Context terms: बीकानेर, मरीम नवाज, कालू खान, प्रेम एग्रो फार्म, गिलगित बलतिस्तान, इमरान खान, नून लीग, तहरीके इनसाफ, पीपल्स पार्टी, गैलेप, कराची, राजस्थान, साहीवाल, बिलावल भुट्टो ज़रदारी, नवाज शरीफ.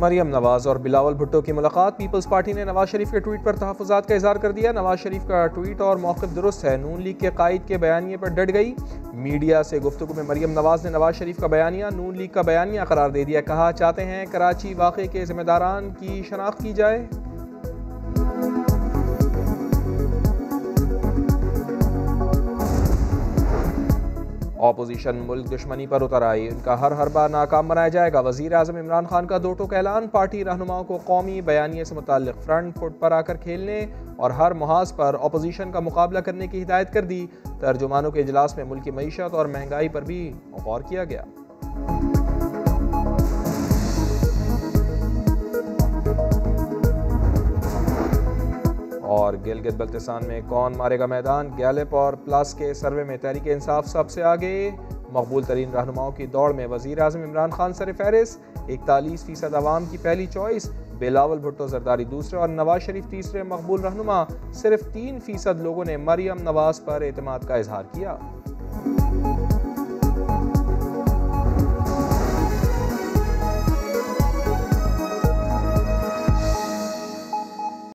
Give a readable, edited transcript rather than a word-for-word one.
मरीम नवाज और बिलावल भुट्टो की मुलाकात। पीपल्स पार्टी ने नवाज शरीफ के ट्वीट पर तहफ़्फ़ुज़ात का इज़हार कर दिया। नवाज शरीफ का ट्वीट और मौक़िफ़ दुरुस्त है। नून लीग के कायद के बयानिए पर डट गई। मीडिया से गुफ्तगू में मरीम नवाज ने नवाज शरीफ का बयानिया नून लीग का बयानिया करार दे दिया। कहा, चाहते हैं कराची वाक़े के ज़िम्मेदारान की शनाख्त की जाए। ऑपोजिशन मुल्क दुश्मनी पर उतर आई, उनका हर हरबा नाकाम बनाया जाएगा। वज़ीर आज़म इमरान खान का दो टोक ऐलान। पार्टी रहनुमाओं को कौमी बयानिए से मुताल्लिक़ फ्रंट फुट पर आकर खेलने और हर महाज पर ऑपोजिशन का मुकाबला करने की हिदायत कर दी। तर्जुमानों के इजलास में मुल्की मईशत और महंगाई पर भी गौर किया गया। और गिलगित बलतिस्तान में कौन मारेगा मैदान, गैलेप और प्लस के सर्वे में तहरीके इनसाफ सबसे आगे। मकबूल तरीन रहनुमाओं की दौड़ में वज़ीर आज़म इमरान खान सर-ए-फ़हरिस्त। 41% आवाम की पहली चॉइस, बिलावल भुट्टो ज़रदारी दूसरे और नवाज शरीफ तीसरे मकबूल रहनुमा। सिर्फ 3% लोगों ने मरीम नवाज पर एतमाद का इजहार किया।